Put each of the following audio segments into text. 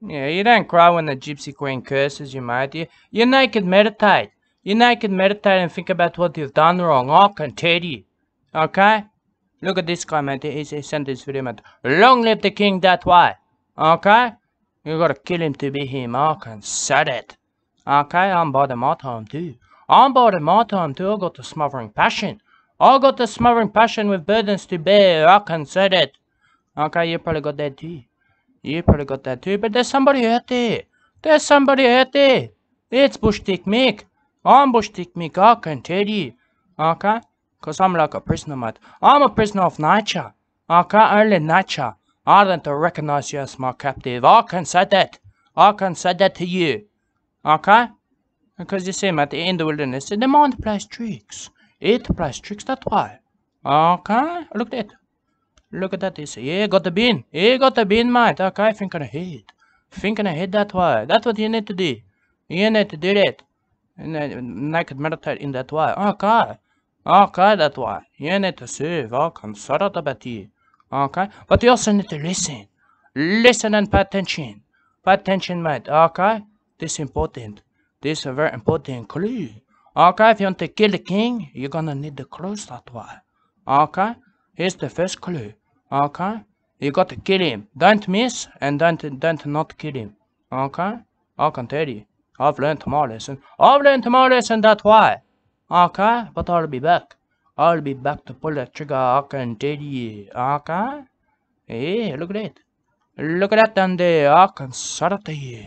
Yeah, you don't cry when the gypsy queen curses you, mate. You naked meditate. You naked meditate and think about what you've done wrong. I can tell you. Okay? Look at this guy, mate. He sent this video, mate. Long live the king that way. Okay? You gotta kill him to be him. I can say that. Okay? I'm biding my time, too. I'm biding my time, too. I got the smothering passion. I got the smothering passion with burdens to bear. I can say that. Okay, you probably got that, too. You probably got that too, but there's somebody out there. There's somebody out there. It's Bushtick Mick. I'm Bushtick Mick, I can tell you. Okay? Because I'm like a prisoner, mate. I'm a prisoner of nature. Okay? Only nature. I don't recognize you as my captive. I can say that. I can say that to you. Okay? Because you see, mate, in the wilderness, the mind plays tricks. It plays tricks that way. Okay? Look at that. Look at that, yeah, got the bin. Yeah, got the bin, mate. Okay, thinking ahead. Thinking ahead that way. That's what you need to do. You need to do that. And then naked meditate in that way. Okay. Okay, that way. You need to serve. Okay, I'm sorry about you. Okay. But you also need to listen. Listen and pay attention. Pay attention, mate. Okay. This is important. This is a very important clue. Okay, if you want to kill the king, you're gonna need the clues that way. Okay. Here's the first clue. Okay, you got to kill him. Don't miss and don't not kill him. Okay, I can tell you, I've learned my lesson. I've learned my lesson that way. Okay, but I'll be back. I'll be back to pull that trigger. I can tell you. Okay, yeah, look at it. Look at that down there. I can sort it to you.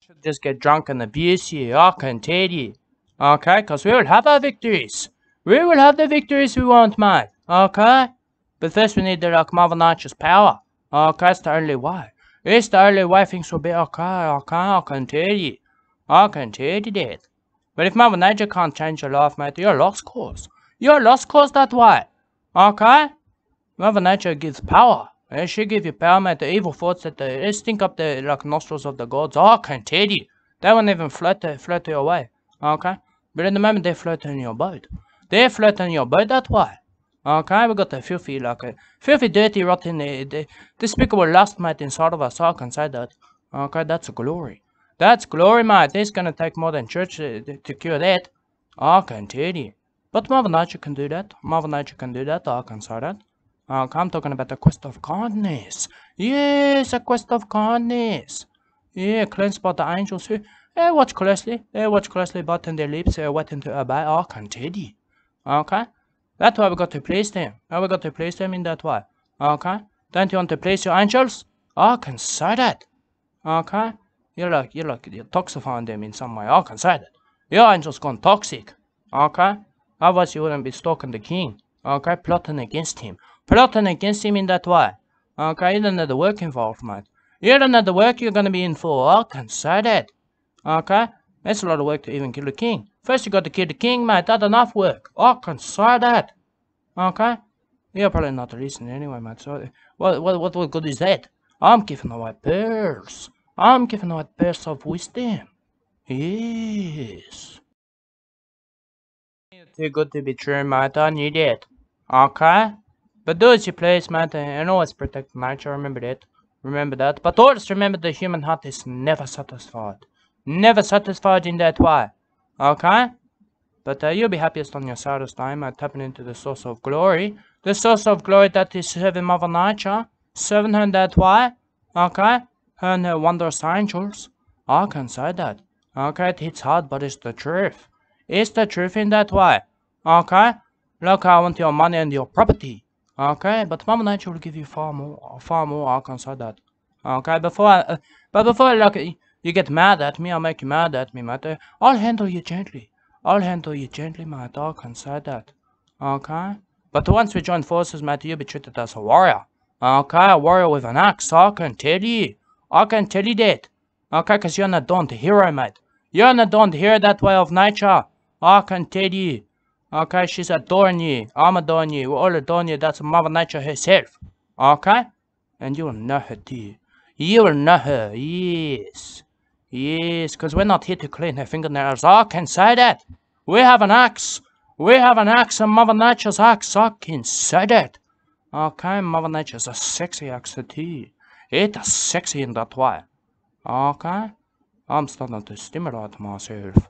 Should just get drunk and abuse you. I can tell you. Okay, because we will have our victories. We will have the victories we want, mate. Okay. But first we need the like Mother Nature's power. Okay, it's the only way. It's the only way things will be okay, okay, I can tell you. I can tell you that. But if Mother Nature can't change your life, mate, you're a lost cause. You're a lost cause that way. Okay? Mother Nature gives power. And she gives you power, mate, the evil thoughts that they stink up the like nostrils of the gods. I can tell you. They won't even float your way. Okay? But at the moment they float in your boat. They float on your boat that way. Okay, we got the filthy, like a filthy, dirty, rotten, despicable lust, mate, inside of us. I can say that. Okay, that's glory. That's glory, mate. It's gonna take more than church to cure that. I can tell you. But Mother Nature can do that. Mother Nature can do that. I can say that. Okay, I'm talking about the quest of kindness. Yes, a quest of kindness. Yeah, cleansed by the angels who, hey, watch closely. They watch closely, biting their lips, waiting to obey. I can tell you. Okay, that's why we got to please them. We got to please them in that way. Okay, don't you want to please your angels? I can say that. Okay, you're toxifying them in some way. I can say that. Your angels gone toxic. Okay, otherwise you wouldn't be stalking the king. Okay, plotting against him. Plotting against him in that way. Okay, you don't know the work involved, mate. You don't know the work you're gonna be in for. I can say that. Okay, that's a lot of work to even kill the king. First you got to kill the king, mate, that's enough work. I can say that. Okay? You're probably not listening anyway, mate, so what good is that? I'm giving away pearls. I'm giving away pearls of wisdom. Yes. You're too good to be true, mate, I knew that. Okay? But do as you please, mate, and always protect nature, remember that. Remember that. But always remember the human heart is never satisfied. Never satisfied in that way. Okay, but you'll be happiest on your saddest time at tapping into the source of glory that is serving Mother Nature, serving her in that way, okay, her and her wondrous angels. I can say that, okay, it hits hard, but it's the truth in that way, okay, look, I want your money and your property, okay, but Mother Nature will give you far more, I can say that, okay, before, like, you get mad at me, I'll make you mad at me, mate. I'll handle you gently. I'll handle you gently, mate. I can say that. Okay? But once we join forces, mate, you'll be treated as a warrior. Okay? A warrior with an axe. I can tell you. I can tell you that. Okay? Because you're not dawned hero, mate. You're not dawned hero that way of nature. I can tell you. Okay? She's adoring you. I'm adoring you. We're all adoring you. That's Mother Nature herself. Okay? And you'll know her, too. You'll know her. Yes. Yes, because we're not here to clean her fingernails. I can say that. We have an axe. We have an axe, and Mother Nature's axe. I can say that. Okay, Mother Nature's a sexy axe too. It is sexy in that way. Okay? I'm starting to stimulate myself.